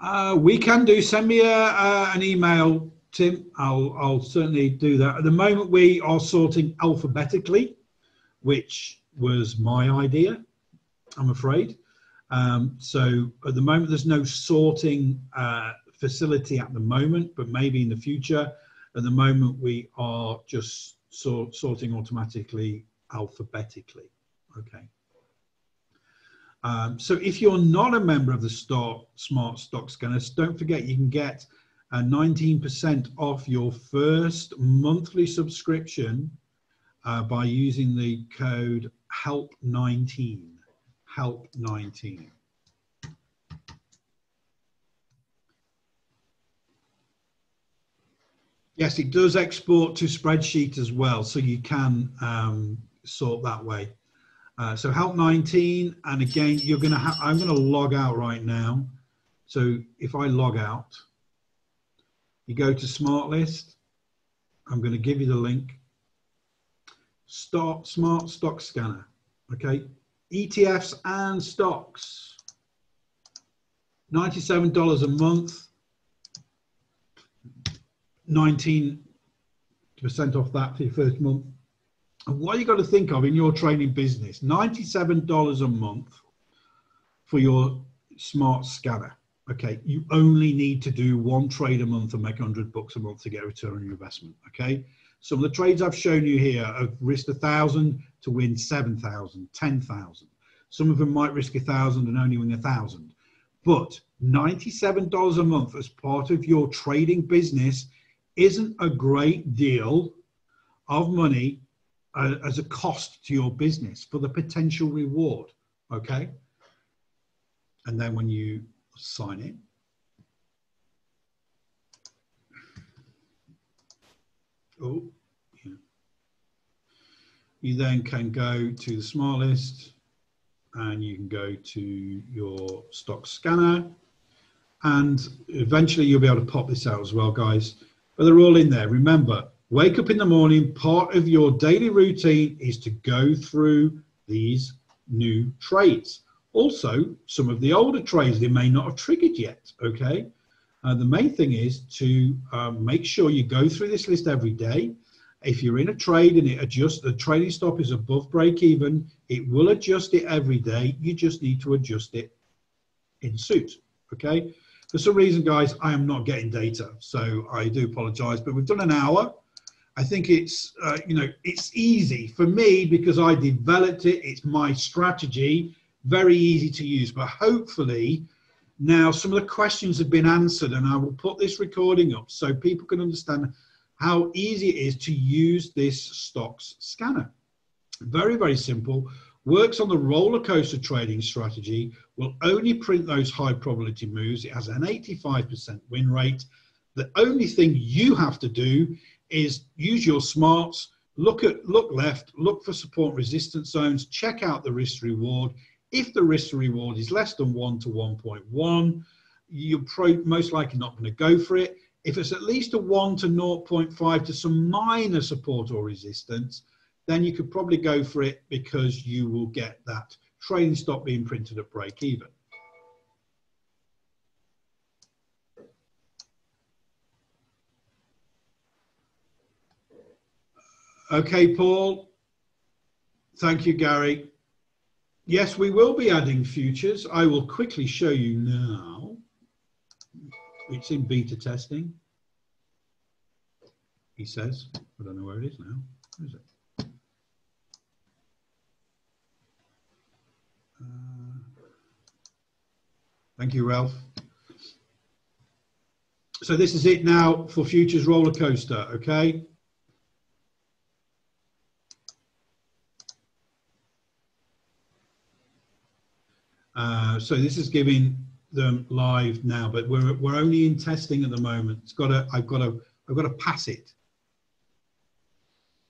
Uh, we can do, send me a, uh, an email, Tim, I'll, I'll certainly do that. At the moment, we are sorting alphabetically, which was my idea, I'm afraid. Um, so at the moment, there's no sorting uh, facility at the moment, but maybe in the future. At the moment, we are just sort, sorting automatically, alphabetically. Okay. Um, so if you're not a member of the Stock, Smart Stock Scanners, don't forget you can get nineteen percent off your first monthly subscription uh, by using the code help nineteen, help nineteen. Yes, it does export to spreadsheet as well, so you can um, sort that way. Uh, so help nineteen, and again, you're gonna ha I'm gonna log out right now. So if I log out, you go to Smart List. I'm going to give you the link. Start Smart Stock Scanner. Okay, E T Fs and stocks. ninety-seven dollars a month. nineteen percent off that for your first month. And what you got to think of in your trading business: ninety-seven dollars a month for your smart scanner. Okay, you only need to do one trade a month and make a hundred bucks a month to get a return on your investment. Okay, some of the trades I've shown you here have risked a thousand to win seven thousand, ten thousand. Some of them might risk a thousand and only win a thousand. But ninety-seven dollars a month as part of your trading business isn't a great deal of money uh, as a cost to your business for the potential reward. Okay, and then when you sign in. Oh, yeah. You then can go to the smart list, and you can go to your stock scanner, and eventually you'll be able to pop this out as well, guys. But they're all in there. Remember, wake up in the morning. Part of your daily routine is to go through these new trades. Also, some of the older trades, they may not have triggered yet, okay? Uh, the main thing is to um, make sure you go through this list every day. If you're in a trade and it adjusts, the trailing stop is above break even, it will adjust it every day. You just need to adjust it in suit, okay? For some reason, guys, I am not getting data, so I do apologize, but we've done an hour. I think it's, uh, you know, it's easy for me because I developed it. It's my strategy, very easy to use, but hopefully now some of the questions have been answered, and I will put this recording up so people can understand how easy it is to use this stocks scanner. Very, very simple. Works on the roller coaster trading strategy, will only print those high probability moves. It has an eighty-five percent win rate. The only thing you have to do is use your smarts, look at, look left, look for support resistance zones, check out the risk to reward. If the risk to reward is less than one to one point one, you're pro most likely not going to go for it. If it's at least a one to zero point five to some minor support or resistance, then you could probably go for it because you will get that trailing stop being printed at break even. Okay, Paul. Thank you, Gary. Yes, we will be adding futures. I will quickly show you now. It's in beta testing, he says. I don't know where it is now. Where is it? Thank you, Ralph. So this is it now for futures roller coaster, okay? Uh, so this is giving them live now, but we're we're only in testing at the moment. It's got to I've got to I've got to pass it.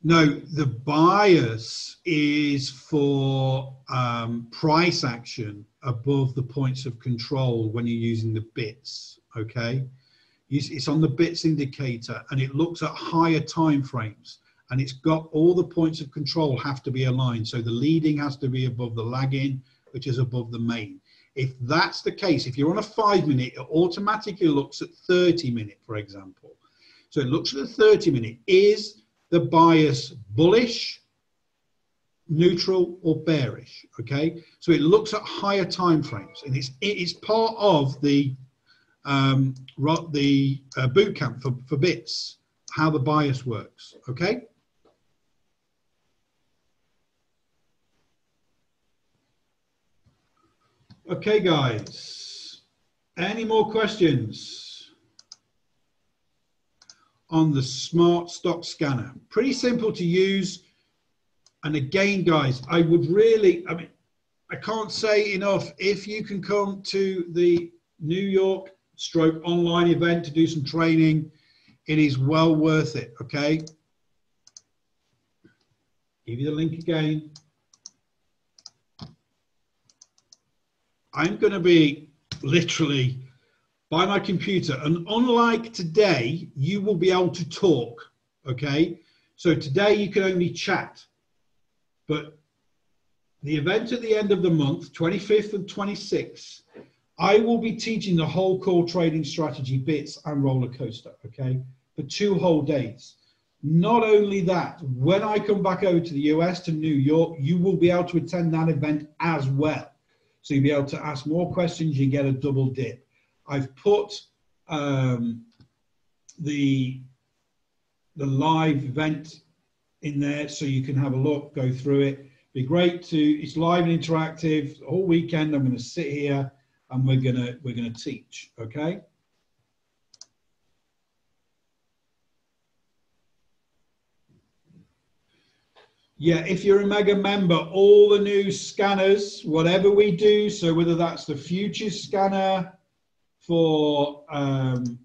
No, the bias is for um, price action above the points of control when you're using the bits, okay? It's on the bits indicator, and it looks at higher time frames, and it's got all the points of control have to be aligned. So the leading has to be above the lagging, which is above the main. If that's the case, if you're on a five minute, it automatically looks at thirty minute, for example. So it looks at the thirty minute. Is the bias bullish, neutral, or bearish, okay? So it looks at higher time frames, and it's, it is part of the, um, the uh, boot camp for, for bits, how the bias works, okay? Okay, guys, any more questions on the Smart Stock Scanner? Pretty simple to use. And again, guys, I would really, I mean, I can't say enough, if you can come to the New York stroke online event to do some training, it is well worth it, okay? Give you the link again. I'm gonna be literally by my computer, and unlike today, you will be able to talk, okay? So today you can only chat, but the event at the end of the month, twenty-fifth and twenty-sixth, I will be teaching the whole core trading strategy, bits and roller coaster, okay? For two whole days. Not only that, when I come back over to the U S, to New York, you will be able to attend that event as well. So you'll be able to ask more questions, you get a double dip. I've put um, the, the live event in there so you can have a look, go through it. Be great to, it's live and interactive. All weekend I'm gonna sit here and we're gonna, we're gonna teach, okay? Yeah, if you're a mega member, all the new scanners, whatever we do, so whether that's the futures scanner, for um,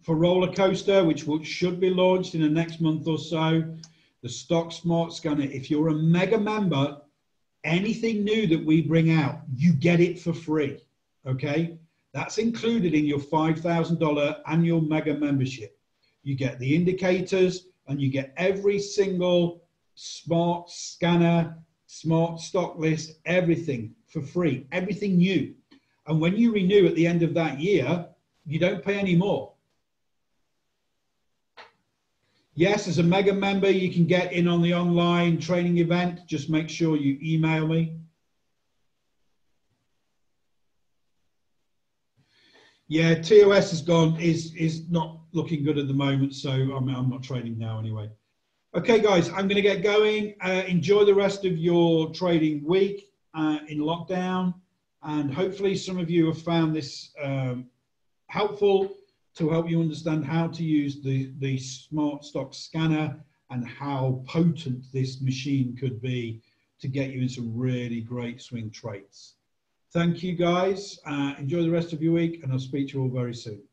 for Roller Coaster, which will, should be launched in the next month or so, the Stock Smart Scanner. If you're a mega member, anything new that we bring out, you get it for free, okay? That's included in your five thousand dollar annual mega membership. You get the indicators, and you get every single smart scanner, smart stock list, everything for free, everything new. And when you renew at the end of that year, you don't pay any more. Yes, as a mega member, you can get in on the online training event. Just make sure you email me. Yeah, T O S has gone, is, is not looking good at the moment, so I'm, I'm not trading now anyway. Okay, guys, I'm going to get going. Uh, enjoy the rest of your trading week uh, in lockdown. And hopefully some of you have found this um, helpful to help you understand how to use the, the Smart Stocks Scanner and how potent this machine could be to get you in some really great swing trades. Thank you, guys. Uh, enjoy the rest of your week, and I'll speak to you all very soon.